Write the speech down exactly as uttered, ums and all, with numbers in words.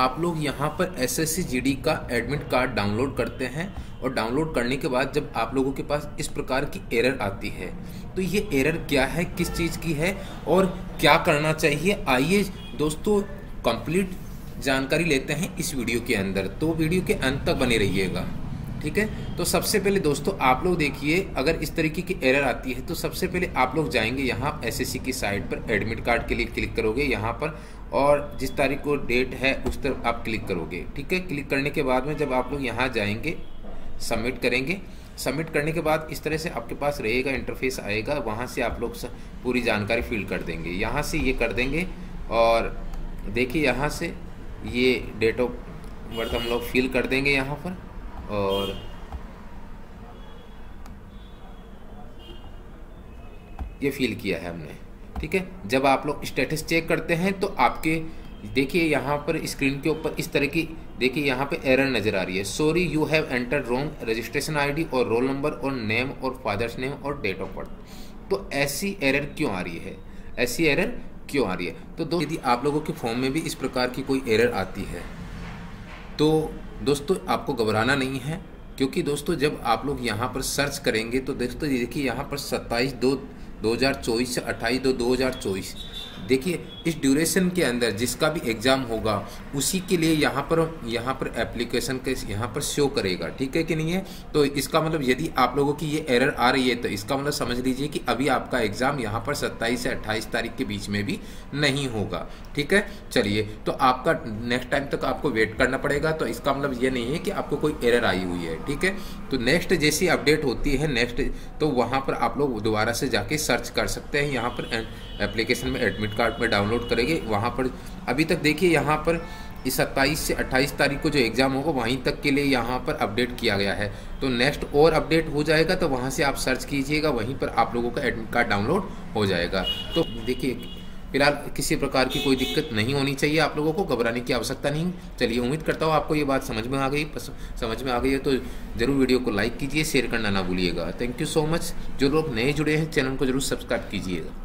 आप लोग यहां पर एसएससी जीडी का एडमिट कार्ड डाउनलोड करते हैं और डाउनलोड करने के बाद जब आप लोगों के पास इस प्रकार की एरर आती है तो ये एरर क्या है, किस चीज़ की है और क्या करना चाहिए, आइए दोस्तों कंप्लीट जानकारी लेते हैं इस वीडियो के अंदर। तो वीडियो के अंत तक बने रहिएगा, ठीक है। तो सबसे पहले दोस्तों आप लोग देखिए, अगर इस तरीके की एरर आती है तो सबसे पहले आप लोग जाएंगे यहाँ एसएससी की साइट पर, एडमिट कार्ड के लिए क्लिक करोगे यहाँ पर और जिस तारीख को डेट है उस तरफ आप क्लिक करोगे, ठीक है। क्लिक करने के बाद में जब आप लोग यहाँ जाएंगे सबमिट करेंगे, सबमिट करने के बाद इस तरह से आपके पास रहेगा इंटरफेस आएगा, वहाँ से आप लोग पूरी जानकारी फिल कर देंगे। यहाँ से ये कर देंगे और देखिए यहाँ से ये डेट ऑफ बर्थ हम लोग फिल कर देंगे यहाँ पर और ये फिल किया है हमने, ठीक है। जब आप लोग स्टेटस चेक करते हैं तो आपके देखिए यहाँ पर स्क्रीन के ऊपर इस तरह की देखिए यहाँ पे एरर नज़र आ रही है, sorry you have entered wrong registration ID और रोल नंबर और नेम और फादर्स नेम और डेट ऑफ बर्थ। तो ऐसी एरर क्यों आ रही है, ऐसी एरर क्यों आ रही है? तो दोस्तों यदि आप लोगों के फॉर्म में भी इस प्रकार की कोई एरर आती है तो दोस्तों आपको घबराना नहीं है, क्योंकि दोस्तों जब आप लोग यहाँ पर सर्च करेंगे तो दोस्तों ये देखिए यहाँ पर सत्ताईस दो दो हज़ार चौबीस से अट्ठाईस दो दो हज़ार चौबीस देखिए इस ड्यूरेशन के अंदर जिसका भी एग्ज़ाम होगा उसी के लिए यहाँ पर यहाँ पर एप्लीकेशन के यहाँ पर शो करेगा, ठीक है कि नहीं है। तो इसका मतलब यदि आप लोगों की ये एरर आ रही है तो इसका मतलब समझ लीजिए कि अभी आपका एग्ज़ाम यहाँ पर सत्ताईस से अट्ठाईस तारीख के बीच में भी नहीं होगा, ठीक है। चलिए तो आपका नेक्स्ट टाइम तक आपको वेट करना पड़ेगा, तो इसका मतलब ये नहीं है कि आपको कोई एरर आई हुई है, ठीक है। तो नेक्स्ट जैसी अपडेट होती है नेक्स्ट तो वहाँ पर आप लोग दोबारा से जाके सर्च कर सकते हैं, यहाँ पर एप्लीकेशन में एडमिट कार्ड में डाउनलोड करेंगे वहाँ पर। अभी तक देखिए यहाँ पर इस सत्ताईस से अट्ठाईस तारीख को जो एग्ज़ाम होगा वहीं तक के लिए यहाँ पर अपडेट किया गया है, तो नेक्स्ट और अपडेट हो जाएगा तो वहाँ से आप सर्च कीजिएगा, वहीं पर आप लोगों का एडमिट कार्ड डाउनलोड हो जाएगा। तो देखिए फिलहाल किसी प्रकार की कोई दिक्कत नहीं होनी चाहिए, आप लोगों को घबराने की आवश्यकता नहीं। चलिए उम्मीद करता हूँ आपको ये बात समझ में आ गई समझ में आ गई है तो ज़रूर वीडियो को लाइक कीजिए, शेयर करना ना भूलिएगा। Thank you so much. जो लोग नए जुड़े हैं चैनल को जरूर सब्सक्राइब कीजिएगा।